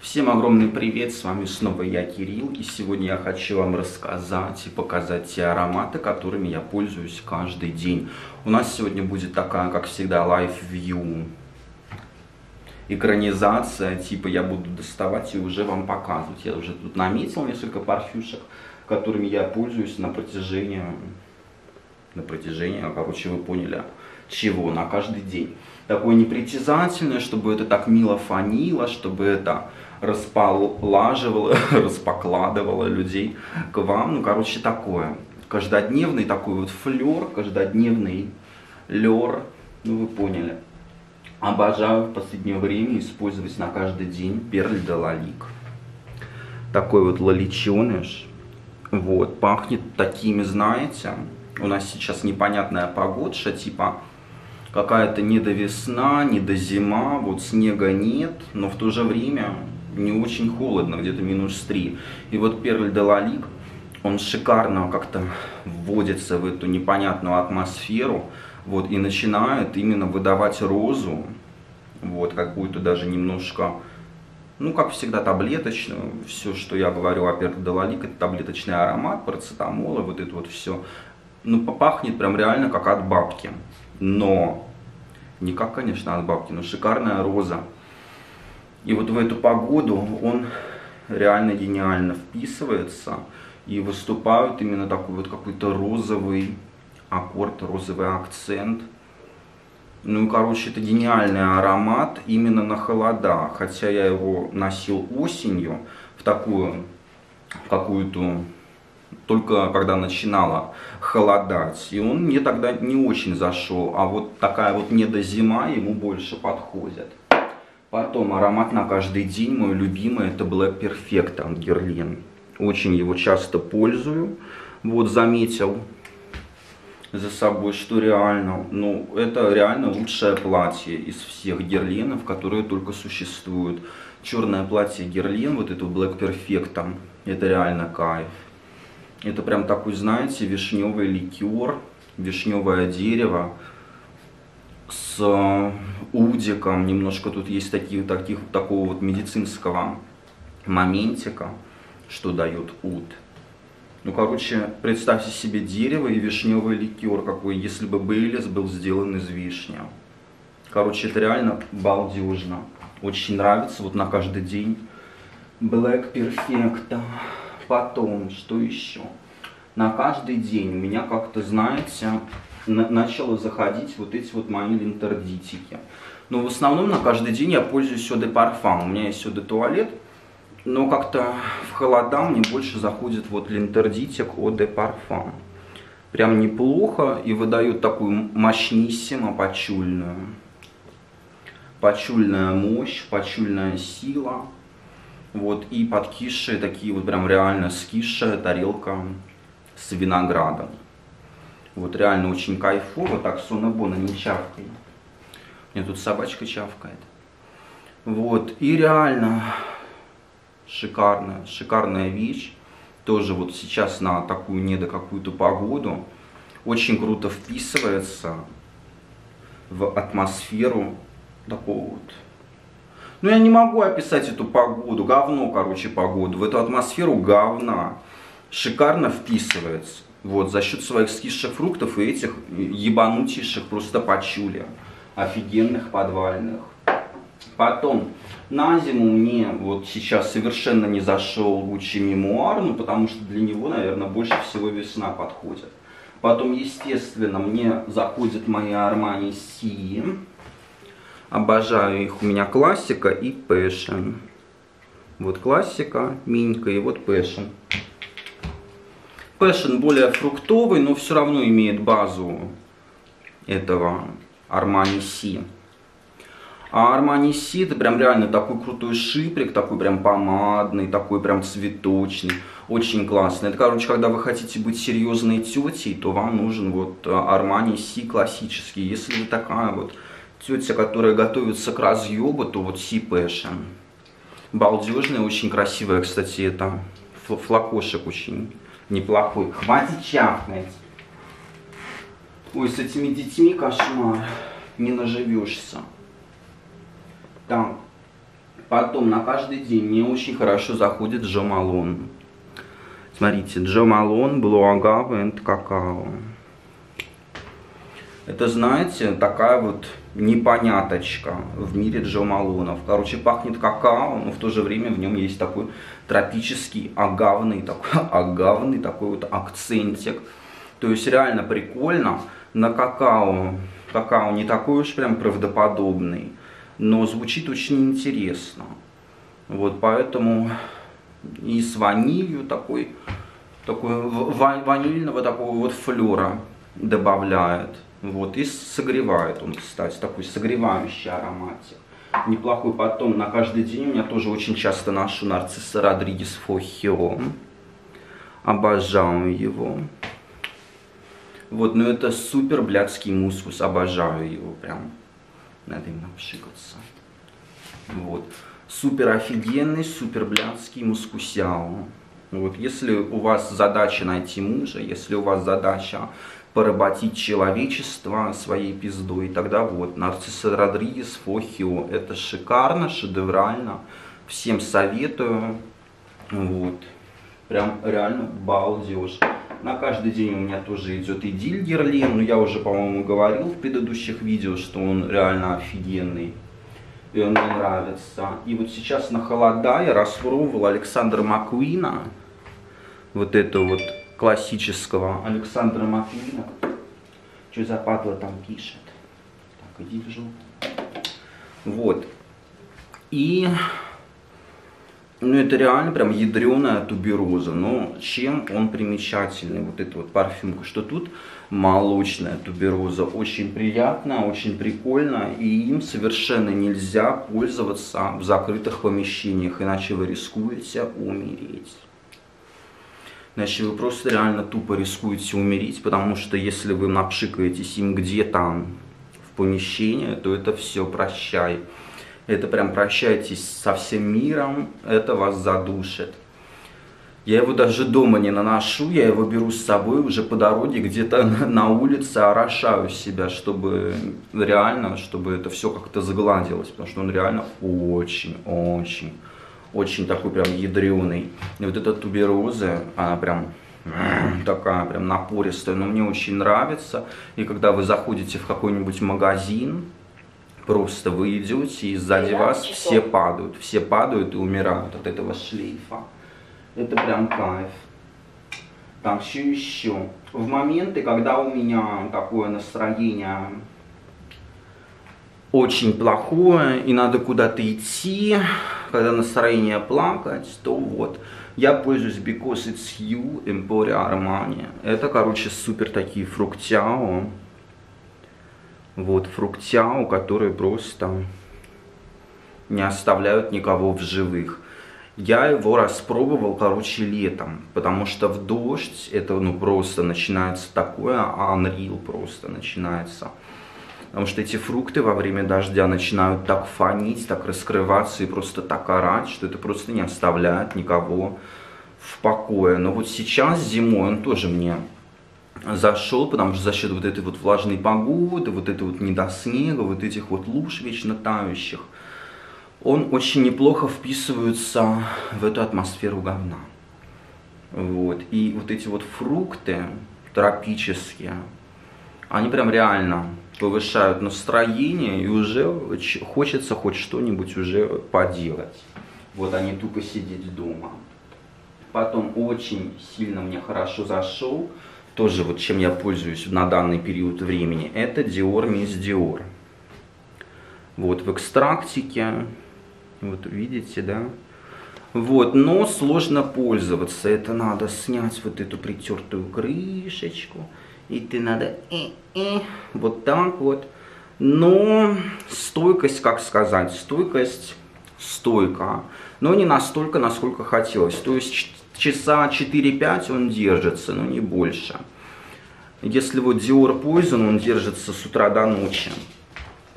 Всем огромный привет, с вами снова я, Кирилл, и сегодня я хочу вам рассказать и показать те ароматы, которыми я пользуюсь каждый день. У нас сегодня будет такая, как всегда, лайв-вью экранизация, типа я буду доставать и уже вам показывать. Я уже тут наметил несколько парфюшек, которыми я пользуюсь на протяжении, короче, вы поняли, чего, на каждый день. Такое непритязательное, чтобы это так мило фанило, чтобы это распокладывало людей к вам. Ну, короче, такое. Каждодневный такой вот флер, каждодневный лер. Ну, вы поняли. Обожаю в последнее время использовать на каждый день Перles De Lalique. Такой вот лаличеныш. Вот, пахнет такими, знаете, у нас сейчас непонятная погодша, типа какая-то недовесна, недозима, вот снега нет, но в то же время не очень холодно, где-то -3. И вот Перles De Lalique, он шикарно как-то вводится в эту непонятную атмосферу, вот, и начинает именно выдавать розу, вот, какую-то даже немножко, ну, как всегда, таблеточную. Все, что я говорю о Перles De Lalique, это таблеточный аромат, парацетамола, вот это вот все. Ну, пахнет прям реально как от бабки. Но, не как, конечно, от бабки, но шикарная роза. И вот в эту погоду он реально гениально вписывается. И выступают именно такой вот какой-то розовый аккорд, розовый акцент. Ну и, короче, это гениальный аромат именно на холода. Хотя я его носил осенью в такую, какую-то... Только когда начинало холодать. И он мне тогда не очень зашел. А вот такая вот недозима ему больше подходит. Потом аромат на каждый день. Мой любимый это Black Perfecto от Guerlain. Очень его часто пользую. Вот заметил за собой, что реально, ну, это реально лучшее платье из всех Герленов, которые только существуют. Черное платье Guerlain, вот это Black Perfecto. Это реально кайф. Это прям такой, знаете, вишневый ликер, вишневое дерево с удиком. Немножко тут есть такого вот медицинского моментика, что дает уд. Ну, короче, представьте себе дерево и вишневый ликер, какой, если бы Бейлис был сделан из вишни. Короче, это реально балдежно. Очень нравится, вот на каждый день Black Perfecto. Потом, что еще? На каждый день у меня как-то, знаете, начало заходить вот эти вот мои линтердитики. Но в основном на каждый день я пользуюсь Eau de Parfum. У меня есть Eau de Toilette, но как-то в холода мне больше заходит вот линтердитик Eau de Parfum. Прям неплохо и выдает такую мощниссимо пачульную. Пачульная мощь, пачульная сила. Вот, и подкисшие, такие вот прям реально скисшая тарелка с виноградом. Вот реально очень кайфово, так Сонобона не чавкает. У меня тут собачка чавкает. Вот, и реально шикарная, шикарная вещь. Тоже вот сейчас на такую не до какую-то погоду. Очень круто вписывается в атмосферу такого вот. Ну, я не могу описать эту погоду, говно, короче, погоду. В эту атмосферу говна шикарно вписывается. Вот, за счет своих скисших фруктов и этих ебанутейших просто пачули. Офигенных подвальных. Потом, на зиму мне вот сейчас совершенно не зашел Gucci Memoir, ну, потому что для него, наверное, больше всего весна подходит. Потом, естественно, мне заходят мои Armani Si. Обожаю их, у меня классика и пэшн. Вот классика, минька и вот пэшн. Пэшн более фруктовый, но все равно имеет базу этого Armani Si. А Armani Si это прям реально такой крутой шиприк, такой прям помадный, такой прям цветочный. Очень классный. Это, короче, когда вы хотите быть серьезной тетей, то вам нужен вот Armani Si классический. Если вы такая вот... тетя, которая готовится к разъебу, то вот Си Пэшн. Балдежная, очень красивая, кстати, это флакошек очень неплохой. Хватит чахнуть. Ой, с этими детьми кошмар. Не наживешься. Так, Потом на каждый день мне очень хорошо заходит Jo Malone. Смотрите, Jo Malone, Blue Agava and Cacao. Это, знаете, такая вот непоняточка в мире Jo Malone. Короче, пахнет какао, но в то же время в нем есть такой тропический агавный такой вот акцентик. То есть реально прикольно. На какао, какао не такой уж прям правдоподобный, но звучит очень интересно. Вот поэтому и с ванилью такой ванильного такого вот флера добавляет. Вот, и согревает он, кстати, такой согревающий ароматик. Неплохой. Потом на каждый день я тоже очень часто ношу Нарциса Родригес for Her. Обожаю его. Вот, но это супер блядский мускус. Обожаю его прям. Надо им напшикаться. Вот. Супер офигенный, супер блядский мускусяо. Вот, если у вас задача найти мужа, если у вас задача поработить человечество своей пиздой, тогда вот Нарциса Родригес for Her. Это шикарно, шедеврально. Всем советую. Вот. Прям реально балдеж. На каждый день у меня тоже идет идиль Герлен. Но я уже, по-моему, говорил в предыдущих видео, что он реально офигенный. И он мне нравится. И вот сейчас на холода я распробовал Александра Маккуина. Вот это вот классического Александра Маккуина. Что за падла там пишет? Так, иди в жопу. Вот. И... ну, это реально прям ядреная тубероза. Но чем он примечательный, вот эта вот парфюмка, что тут молочная тубероза. Очень приятная, очень прикольная. И им совершенно нельзя пользоваться в закрытых помещениях. Иначе вы рискуете умереть. Иначе вы просто реально тупо рискуете умереть. Потому что если вы напшикаетесь им где-то в помещении, то это все прощай. Это прям прощайтесь со всем миром, это вас задушит. Я его даже дома не наношу, я его беру с собой уже по дороге, где-то на улице орошаю себя, чтобы реально, чтобы это все как-то загладилось. Потому что он реально очень такой прям ядреный. И вот эта тубероза, она прям... такая прям напористая, но мне очень нравится. И когда вы заходите в какой-нибудь магазин, просто вы идете, и сзади вас все падают и умирают от этого шлейфа. Это прям кайф. Так, еще. В моменты, когда у меня такое настроение очень плохое, и надо куда-то идти, когда настроение плакать, то вот. Я пользуюсь Because It's You, Emporio Armani. Это, короче, супер такие фруктяо. Вот, фруктяо, которые просто не оставляют никого в живых. Я его распробовал, короче, летом, потому что в дождь это, ну, просто начинается такое, а анрил просто начинается. Потому что эти фрукты во время дождя начинают так фонить, так раскрываться и просто так орать, что это просто не оставляет никого в покое. Но вот сейчас зимой он тоже мне... зашел, потому что за счет вот этой вот влажной погоды, вот этой вот недоснега, вот этих вот луж вечно тающих, он очень неплохо вписывается в эту атмосферу говна. Вот. И вот эти вот фрукты тропические, они прям реально повышают настроение, и уже хочется хоть что-нибудь уже поделать. Вот, а не тупо сидеть дома. Потом очень сильно мне хорошо зашел тоже, вот чем я пользуюсь на данный период времени, это Dior Miss Dior. Вот, в экстрактике. Вот, видите, да? Вот, но сложно пользоваться. Это надо снять вот эту притертую крышечку. И ты надо... вот так вот. Но стойкость, как сказать, стойкость стойка. Но не настолько, насколько хотелось. То есть... часа 4-5 он держится, но не больше. Если вот Dior Poison, он держится с утра до ночи,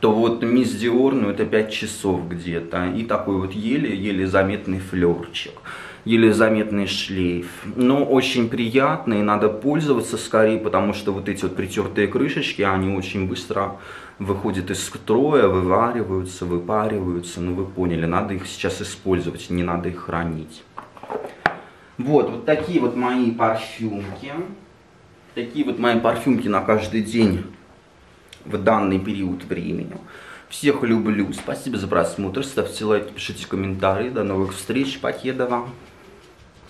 то вот Miss Dior, ну это 5 часов где-то. И такой вот еле-еле заметный флерчик. еле заметный шлейф. Но очень приятный, надо пользоваться скорее, потому что вот эти вот притертые крышечки, они очень быстро выходят из строя, вывариваются, выпариваются. Ну вы поняли, надо их сейчас использовать, не надо их хранить. Вот, вот такие вот мои парфюмки. Такие вот мои парфюмки на каждый день в данный период времени. Всех люблю. Спасибо за просмотр. Ставьте лайки, пишите комментарии. До новых встреч. Покедова.